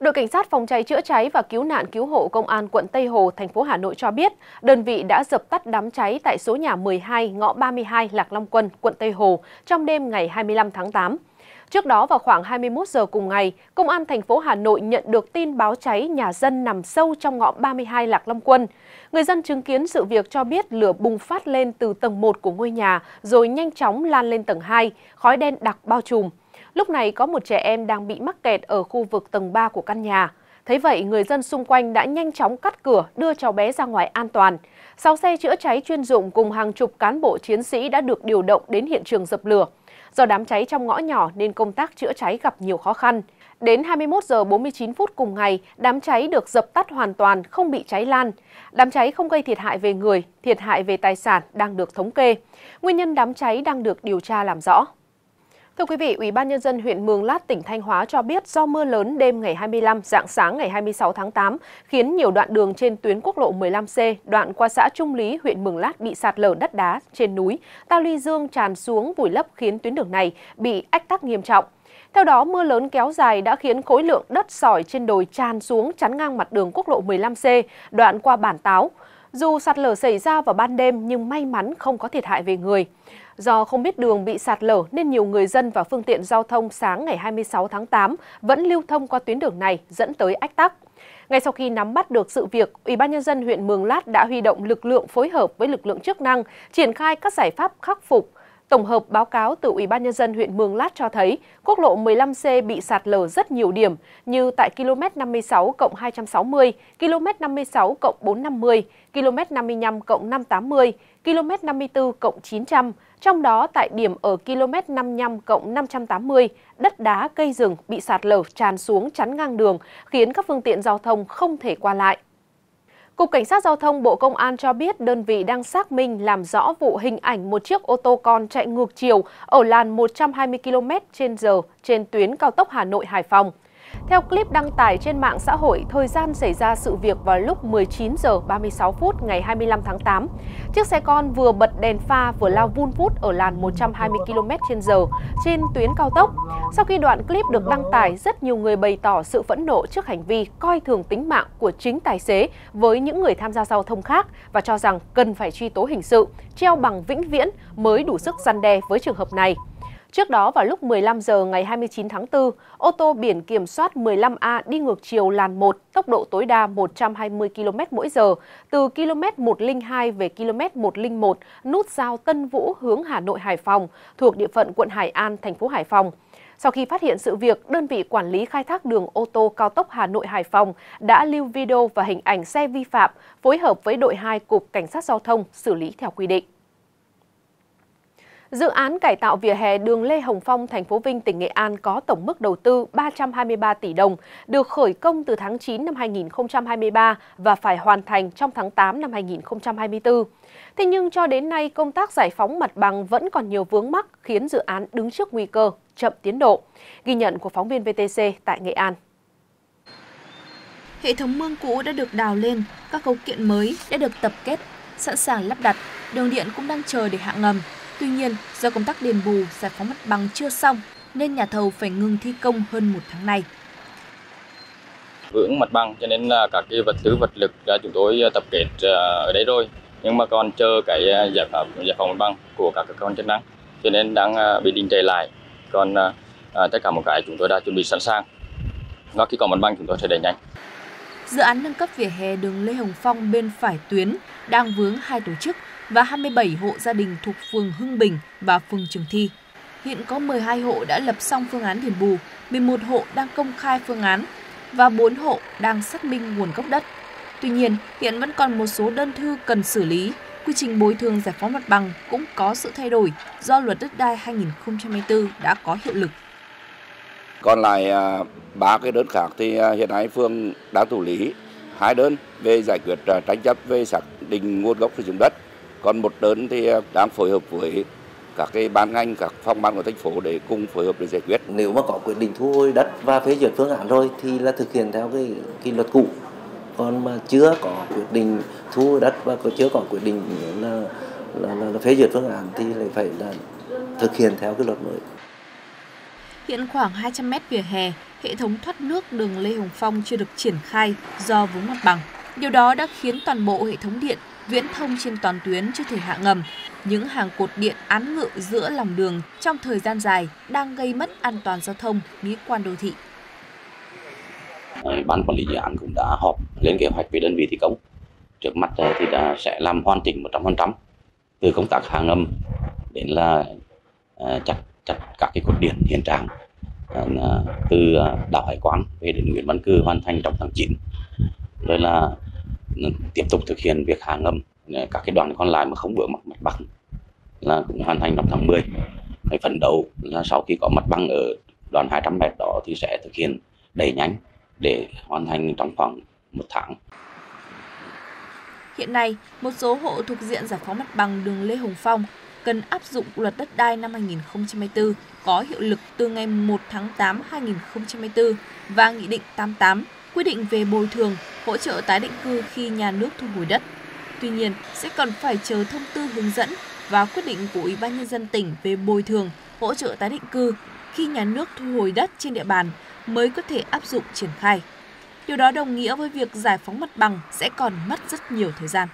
Đội Cảnh sát phòng cháy chữa cháy và cứu nạn cứu hộ Công an quận Tây Hồ, thành phố Hà Nội cho biết, đơn vị đã dập tắt đám cháy tại số nhà 12 ngõ 32 Lạc Long Quân, quận Tây Hồ trong đêm ngày 25 tháng 8. Trước đó vào khoảng 21 giờ cùng ngày, Công an thành phố Hà Nội nhận được tin báo cháy nhà dân nằm sâu trong ngõ 32 Lạc Long Quân. Người dân chứng kiến sự việc cho biết lửa bùng phát lên từ tầng 1 của ngôi nhà rồi nhanh chóng lan lên tầng 2, khói đen đặc bao trùm. Lúc này có một trẻ em đang bị mắc kẹt ở khu vực tầng 3 của căn nhà. Thấy vậy, người dân xung quanh đã nhanh chóng cắt cửa đưa cháu bé ra ngoài an toàn. 6 xe chữa cháy chuyên dụng cùng hàng chục cán bộ chiến sĩ đã được điều động đến hiện trường dập lửa. Do đám cháy trong ngõ nhỏ nên công tác chữa cháy gặp nhiều khó khăn. Đến 21 giờ 49 phút cùng ngày, đám cháy được dập tắt hoàn toàn, không bị cháy lan. Đám cháy không gây thiệt hại về người, thiệt hại về tài sản đang được thống kê. Nguyên nhân đám cháy đang được điều tra làm rõ. Thưa quý vị, Ủy ban Nhân dân huyện Mường Lát, tỉnh Thanh Hóa cho biết do mưa lớn đêm ngày 25, rạng sáng ngày 26 tháng 8 khiến nhiều đoạn đường trên tuyến quốc lộ 15C, đoạn qua xã Trung Lý, huyện Mường Lát bị sạt lở đất đá trên núi, ta luy dương tràn xuống vùi lấp khiến tuyến đường này bị ách tắc nghiêm trọng. Theo đó, mưa lớn kéo dài đã khiến khối lượng đất sỏi trên đồi tràn xuống chắn ngang mặt đường quốc lộ 15C, đoạn qua Bản Táo. Dù sạt lở xảy ra vào ban đêm nhưng may mắn không có thiệt hại về người. Do không biết đường bị sạt lở nên nhiều người dân và phương tiện giao thông sáng ngày 26 tháng 8 vẫn lưu thông qua tuyến đường này dẫn tới ách tắc. Ngay sau khi nắm bắt được sự việc, Ủy ban Nhân dân huyện Mường Lát đã huy động lực lượng phối hợp với lực lượng chức năng triển khai các giải pháp khắc phục. Tổng hợp báo cáo từ Ủy ban Nhân dân huyện Mường Lát cho thấy, quốc lộ 15C bị sạt lở rất nhiều điểm như tại km 56+260, km 56+450, km 55+580, km 54+900, trong đó tại điểm ở km 55+580, đất đá cây rừng bị sạt lở tràn xuống chắn ngang đường khiến các phương tiện giao thông không thể qua lại. Cục Cảnh sát Giao thông Bộ Công an cho biết đơn vị đang xác minh làm rõ vụ hình ảnh một chiếc ô tô con chạy ngược chiều ở làn 120 km/h trên tuyến cao tốc Hà Nội-Hải Phòng. Theo clip đăng tải trên mạng xã hội, thời gian xảy ra sự việc vào lúc 19 giờ 36 phút ngày 25 tháng 8. Chiếc xe con vừa bật đèn pha vừa lao vun vút ở làn 120 km/h trên tuyến cao tốc. Sau khi đoạn clip được đăng tải, rất nhiều người bày tỏ sự phẫn nộ trước hành vi coi thường tính mạng của chính tài xế với những người tham gia giao thông khác và cho rằng cần phải truy tố hình sự, treo bằng vĩnh viễn mới đủ sức răn đe với trường hợp này. Trước đó vào lúc 15 giờ ngày 29 tháng 4, ô tô biển kiểm soát 15A đi ngược chiều làn 1, tốc độ tối đa 120 km/h, từ km 102 về km 101, nút giao Tân Vũ hướng Hà Nội Hải Phòng, thuộc địa phận quận Hải An, thành phố Hải Phòng. Sau khi phát hiện sự việc, đơn vị quản lý khai thác đường ô tô cao tốc Hà Nội-Hải Phòng đã lưu video và hình ảnh xe vi phạm, phối hợp với đội 2 Cục Cảnh sát Giao thông xử lý theo quy định. Dự án cải tạo vỉa hè đường Lê Hồng Phong, thành phố Vinh, tỉnh Nghệ An có tổng mức đầu tư 323 tỷ đồng, được khởi công từ tháng 9 năm 2023 và phải hoàn thành trong tháng 8 năm 2024. Thế nhưng cho đến nay, công tác giải phóng mặt bằng vẫn còn nhiều vướng mắc khiến dự án đứng trước nguy cơ chậm tiến độ. Ghi nhận của phóng viên VTC tại Nghệ An. Hệ thống mương cũ đã được đào lên, các cấu kiện mới đã được tập kết, sẵn sàng lắp đặt, đường điện cũng đang chờ để hạ ngầm. Tuy nhiên, do công tác đền bù, giải phóng mặt bằng chưa xong nên nhà thầu phải ngừng thi công hơn 1 tháng nay. Vướng mặt bằng cho nên là các cái vật tư vật lực chúng tôi tập kết ở đây rồi, nhưng mà còn chờ cái giải phóng mặt bằng của các cơ quan chức năng cho nên đang bị đình trệ lại. Còn tất cả một cái chúng tôi đã chuẩn bị sẵn sàng. Và khi có mặt bằng chúng tôi sẽ đẩy nhanh. Dự án nâng cấp vỉa hè đường Lê Hồng Phong bên phải tuyến đang vướng 2 tổ chức và 27 hộ gia đình thuộc phường Hưng Bình và phường Trường Thi. Hiện có 12 hộ đã lập xong phương án đền bù, 11 hộ đang công khai phương án và 4 hộ đang xác minh nguồn gốc đất. Tuy nhiên, hiện vẫn còn một số đơn thư cần xử lý, quy trình bồi thường giải phóng mặt bằng cũng có sự thay đổi do luật đất đai 2024 đã có hiệu lực. Còn lại 3 cái đơn khác thì hiện nay phường đã thủ lý 2 đơn về giải quyết tranh chấp về xác định nguồn gốc sử dụng đất. Còn một đơn thì đang phối hợp với các cái ban ngành, các phòng ban của thành phố để cùng phối hợp để giải quyết. Nếu mà có quyết định thu hồi đất và phê duyệt phương án rồi thì là thực hiện theo cái luật cũ. Còn mà chưa có quyết định thu hồi đất và chưa có quyết định là phê duyệt phương án thì lại phải là thực hiện theo cái luật mới. Hiện khoảng 200 mét vỉa hè, hệ thống thoát nước đường Lê Hồng Phong chưa được triển khai do vướng mặt bằng. Điều đó đã khiến toàn bộ hệ thống điện viễn thông trên toàn tuyến chưa thể hạ ngầm. Những hàng cột điện án ngự giữa lòng đường trong thời gian dài đang gây mất an toàn giao thông, mỹ quan đô thị. Ban quản lý dự án cũng đã họp lên kế hoạch với đơn vị thi công. Trước mắt thì sẽ làm hoàn chỉnh 100%, từ công tác hạ ngầm đến là chặt các cái cột điện hiện trạng từ Đào Hải Quán về đến Nguyễn Văn Cừ hoàn thành trong tháng 9. Rồi là tiếp tục thực hiện việc hạ ngầm các cái đoạn còn lại mà không vướng mặt bằng là cũng hoàn thành trong tháng 10. Phần đầu là sau khi có mặt bằng ở đoạn 200 mét đó thì sẽ thực hiện đẩy nhanh để hoàn thành trong khoảng 1 tháng. Hiện nay, một số hộ thuộc diện giải phóng mặt bằng đường Lê Hồng Phong cần áp dụng luật đất đai năm 2024 có hiệu lực từ ngày 1 tháng 8 2024 và Nghị định 88 quy định về bồi thường, hỗ trợ tái định cư khi nhà nước thu hồi đất. Tuy nhiên, sẽ còn phải chờ thông tư hướng dẫn và quyết định của Ủy ban Nhân dân tỉnh về bồi thường, hỗ trợ tái định cư khi nhà nước thu hồi đất trên địa bàn mới có thể áp dụng triển khai. Điều đó đồng nghĩa với việc giải phóng mặt bằng sẽ còn mất rất nhiều thời gian.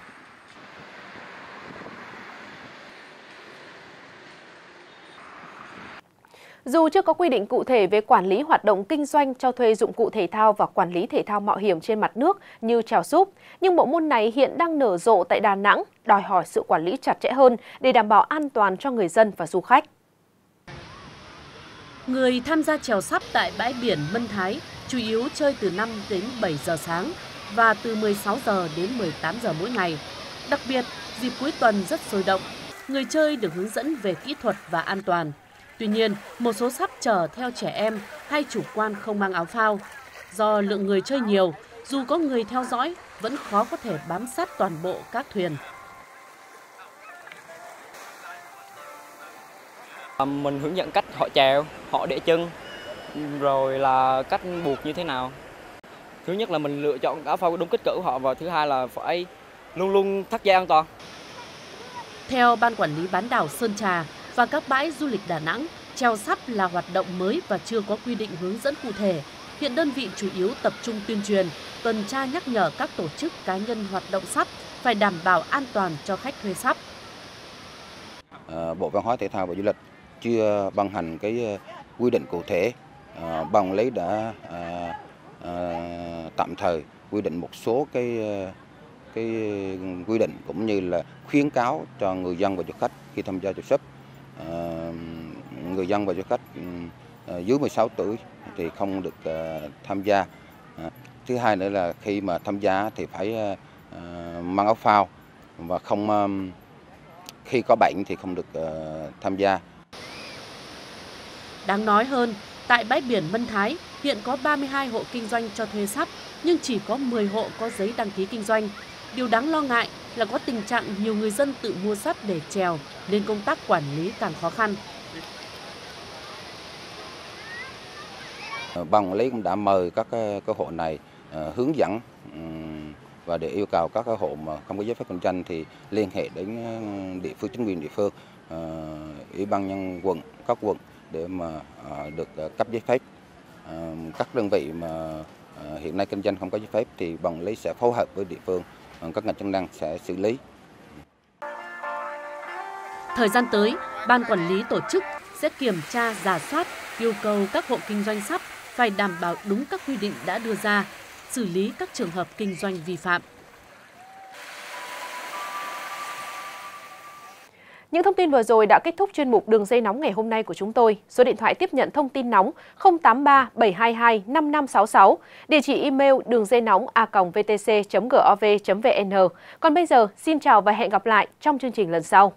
Dù chưa có quy định cụ thể về quản lý hoạt động kinh doanh cho thuê dụng cụ thể thao và quản lý thể thao mạo hiểm trên mặt nước như chèo súp, nhưng bộ môn này hiện đang nở rộ tại Đà Nẵng, đòi hỏi sự quản lý chặt chẽ hơn để đảm bảo an toàn cho người dân và du khách. Người tham gia chèo sắp tại bãi biển Mân Thái chủ yếu chơi từ 5 đến 7 giờ sáng và từ 16 giờ đến 18 giờ mỗi ngày. Đặc biệt, dịp cuối tuần rất sôi động, người chơi được hướng dẫn về kỹ thuật và an toàn. Tuy nhiên, một số sắp chở theo trẻ em hay chủ quan không mang áo phao. Do lượng người chơi nhiều, dù có người theo dõi, vẫn khó có thể bám sát toàn bộ các thuyền. Mình hướng dẫn cách họ chèo, họ để chân, rồi là cách buộc như thế nào. Thứ nhất là mình lựa chọn áo phao đúng kích cỡ của họ, và thứ hai là phải luôn luôn thắt dây an toàn. Theo Ban Quản lý bán đảo Sơn Trà và các bãi du lịch Đà Nẵng, chèo sắp là hoạt động mới và chưa có quy định hướng dẫn cụ thể. Hiện đơn vị chủ yếu tập trung tuyên truyền, tuần tra nhắc nhở các tổ chức cá nhân hoạt động sắp phải đảm bảo an toàn cho khách thuê sắp. Bộ Văn hóa Thể thao và Du lịch chưa ban hành cái quy định cụ thể, ban quản lý đã tạm thời quy định một số cái quy định cũng như là khuyến cáo cho người dân và du khách khi tham gia chèo súp. Người dân và du khách dưới 16 tuổi thì không được tham gia. Thứ hai nữa là khi mà tham gia thì phải mang áo phao và không khi có bệnh thì không được tham gia. Đáng nói hơn, tại bãi biển Mân Thái hiện có 32 hộ kinh doanh cho thuê sắp, nhưng chỉ có 10 hộ có giấy đăng ký kinh doanh. Điều đáng lo ngại là có tình trạng nhiều người dân tự mua sắp để chèo, nên công tác quản lý càng khó khăn. Ban quản lý cũng đã mời các cái hộ này hướng dẫn và để yêu cầu các hộ mà không có giấy phép kinh doanh thì liên hệ đến địa phương, chính quyền địa phương, ủy ban nhân quận, các quận để mà được cấp giấy phép. Các đơn vị mà hiện nay kinh doanh không có giấy phép thì ban quản lý sẽ phối hợp với địa phương, các ngành chức năng sẽ xử lý. Thời gian tới, ban quản lý tổ chức sẽ kiểm tra, rà soát, yêu cầu các hộ kinh doanh sắp phải đảm bảo đúng các quy định đã đưa ra, xử lý các trường hợp kinh doanh vi phạm. Những thông tin vừa rồi đã kết thúc chuyên mục Đường dây nóng ngày hôm nay của chúng tôi. Số điện thoại tiếp nhận thông tin nóng 083 722 5566, địa chỉ email đường dây nóng a@vtc.gov.vn. Còn bây giờ, xin chào và hẹn gặp lại trong chương trình lần sau.